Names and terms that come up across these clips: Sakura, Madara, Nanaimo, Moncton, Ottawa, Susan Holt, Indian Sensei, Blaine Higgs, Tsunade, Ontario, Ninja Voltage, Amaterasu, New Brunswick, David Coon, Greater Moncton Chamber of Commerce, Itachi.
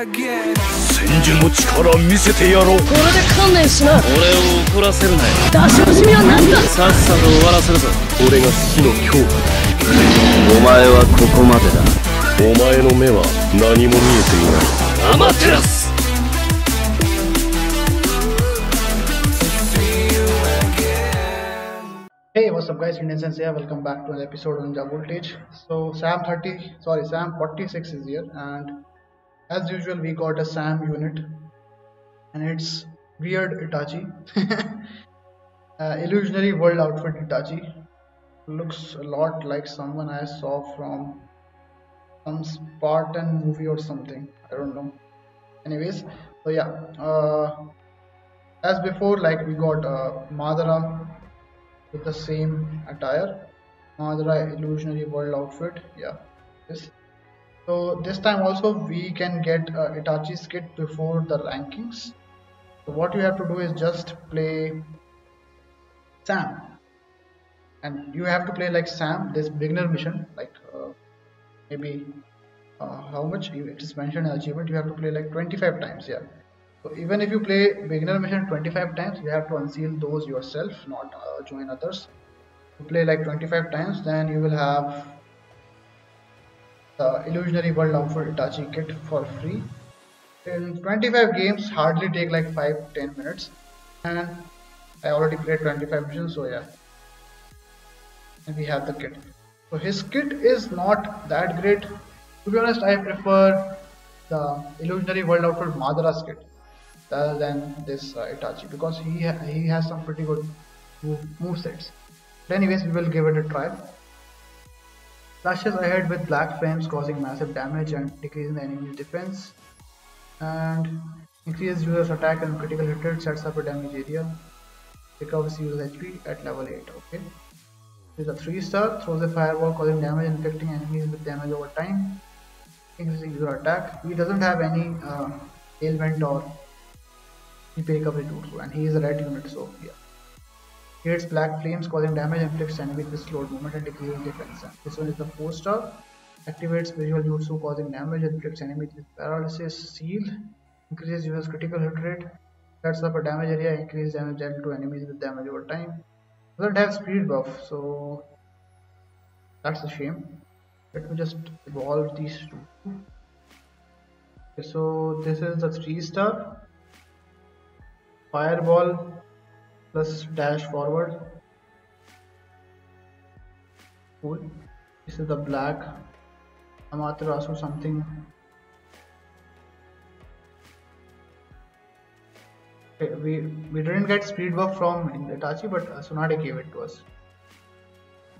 Amaterasu! Hey, what's up guys, Indian Sensei here. Welcome back to an episode of Ninja Voltage. So Sam 46 is here, and as usual we got a Sam unit, and it's weird Itachi. Illusionary world outfit Itachi. Looks a lot like someone I saw from some Spartan movie or something, I don't know. Anyways, so yeah, as before, like, we got Madara with the same attire, Madara illusionary world outfit, yeah, this. So this time also we can get Itachi's kit before the rankings. So what you have to do is just play Sam, and you have to play like Sam, this beginner mission, like maybe how much it is mentioned in achievement, you have to play like 25 times, yeah. So even if you play beginner mission 25 times, you have to unseal those yourself, not join others. You play like 25 times, then you will have the illusionary world outfit Itachi kit for free. In 25 games, hardly take like 5-10 minutes, and I already played 25 missions, so yeah. And we have the kit. So his kit is not that great. To be honest, I prefer the illusionary world outfit Madara's kit rather than this Itachi, because he has some pretty good movesets. But anyways, we will give it a try. Flashes ahead with black flames causing massive damage and decreasing the enemy's defense, and increases user's attack and critical hit rate, sets up a damage area, recovers user's HP at level 8. Okay. With a 3-star, throws a fireball causing damage and inflicting enemies with damage over time, increasing user attack. He doesn't have any ailment or recovery too, and he is a red unit, so yeah. Creates black flames causing damage, inflicts enemies with slowed movement and decreases defense. And this one is the 4-star. Activates visual jutsu causing damage, inflicts enemies with paralysis, seal, increases user's critical hit rate, sets up a damage area, increases damage dealt to enemies with damage over time. Doesn't have speed buff, so that's a shame. Let me just evolve these two. Okay, so this is the 3-star. Fireball plus dash forward. Cool. This is the black Amaterasu something. Okay, we didn't get speed buff from Itachi, but Tsunade gave it to us.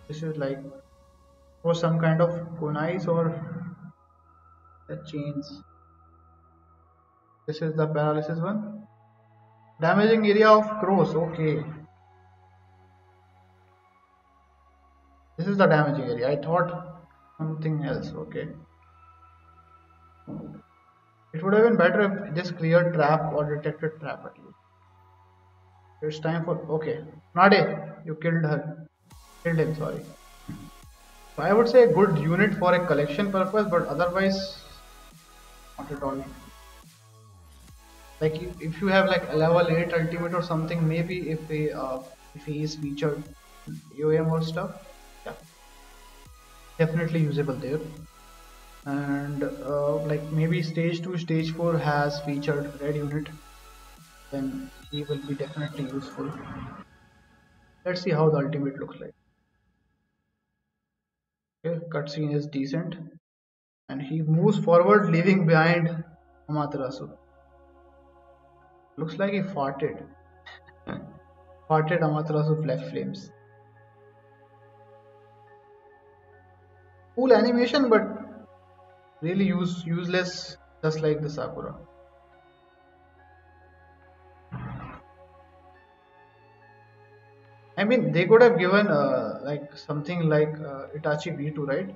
This is like for some kind of kunais or the chains. This is the paralysis one. Damaging area of crows, okay. This is the damaging area, I thought something else, okay. It would have been better if this cleared trap or detected trap at least. It's time for, okay. Tsunade, you killed her. Killed him, sorry. So I would say a good unit for a collection purpose, but otherwise, not at all. Like if you have like a level 8 ultimate or something, maybe if he is featured UM or stuff, yeah, definitely usable there. And like maybe stage 2, stage 4 has featured red unit, then he will be definitely useful. Let's see how the ultimate looks like. Okay, cutscene is decent, and he moves forward, leaving behind Amaterasu. Looks like he farted. Farted Amaterasu black flames. Cool animation, but really useless, just like the Sakura. I mean, they could have given like something like Itachi V2, right?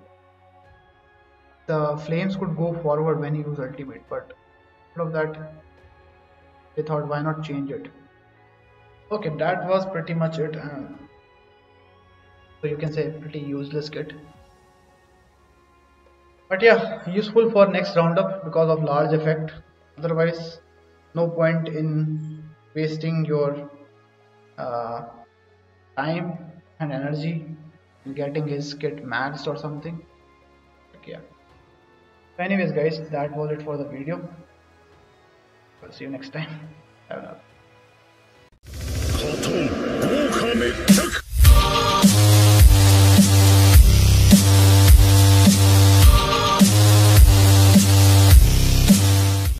The flames could go forward when you use ultimate, but instead of that, they thought why not change it. Okay, that was pretty much it. So you can say pretty useless kit. But yeah, useful for next roundup because of large effect. Otherwise, no point in wasting your time and energy in getting his kit maxed or something. But yeah. So anyways guys, that was it for the video. I'll see you next time. I don't know.